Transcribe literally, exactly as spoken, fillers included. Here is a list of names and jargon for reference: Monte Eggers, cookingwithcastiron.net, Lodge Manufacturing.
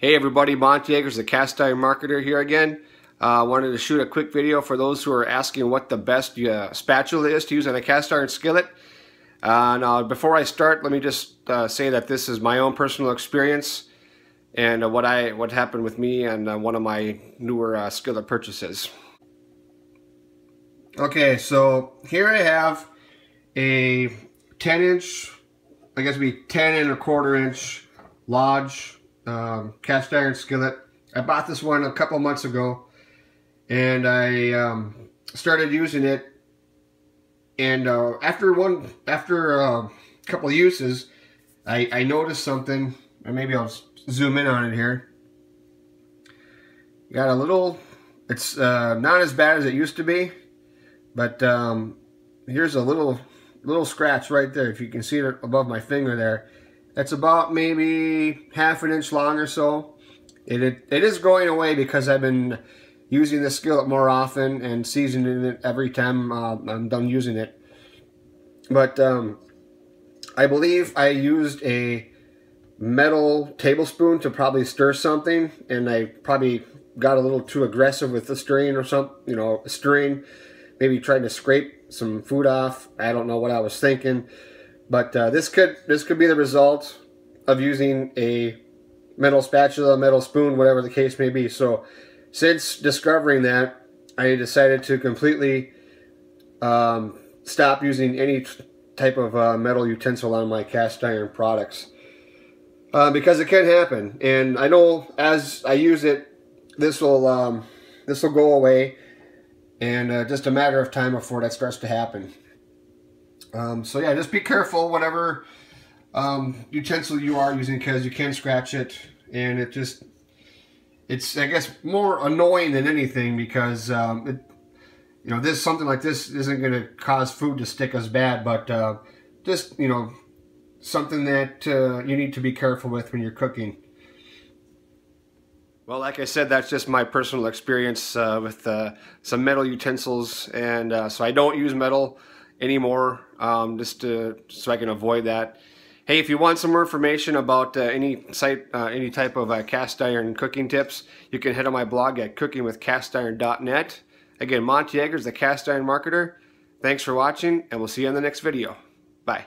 Hey everybody, Monte Eggers, the cast iron marketer here again. I uh, wanted to shoot a quick video for those who are asking what the best uh, spatula is to use on a cast iron skillet. Uh, now before I start, let me just uh, say that this is my own personal experience and uh, what, I, what happened with me and uh, one of my newer uh, skillet purchases. Okay, so here I have a ten inch, I guess it would be ten and a quarter inch Lodge Um, cast iron skillet. I bought this one a couple months ago and I um, started using it, and uh, after one after a couple of uses I, I noticed something, and maybe I'll zoom in on it here. Got a little, it's uh, not as bad as it used to be, but um, here's a little little scratch right there, if you can see it above my finger there. That's about maybe half an inch long or so. It, it, it is going away because I've been using this skillet more often and seasoning it every time uh, I'm done using it. But um, I believe I used a metal tablespoon to probably stir something, and I probably got a little too aggressive with the stirring or something, you know, stirring, maybe trying to scrape some food off. I don't know what I was thinking. But uh, this could this could be the result of using a metal spatula, metal spoon, whatever the case may be. So since discovering that, I decided to completely um, stop using any type of uh, metal utensil on my cast iron products, uh, because it can happen. And I know as I use it, this will um, this will go away, and uh, just a matter of time before that starts to happen. Um, so yeah, just be careful whatever um, utensil you are using, because you can scratch it, and it just, it's, I guess, more annoying than anything, because um, it, you know, this, something like this isn't going to cause food to stick as bad, but uh, just, you know, something that uh, you need to be careful with when you're cooking. Well, like I said, that's just my personal experience uh, with uh, some metal utensils, and uh, so I don't use metal anymore, um, just to, so I can avoid that. Hey, if you want some more information about uh, any site, uh, any type of uh, cast iron cooking tips, you can head on my blog at cooking with cast iron dot net. Again, Monte Eggers, the cast iron marketer. Thanks for watching, and we'll see you on the next video. Bye.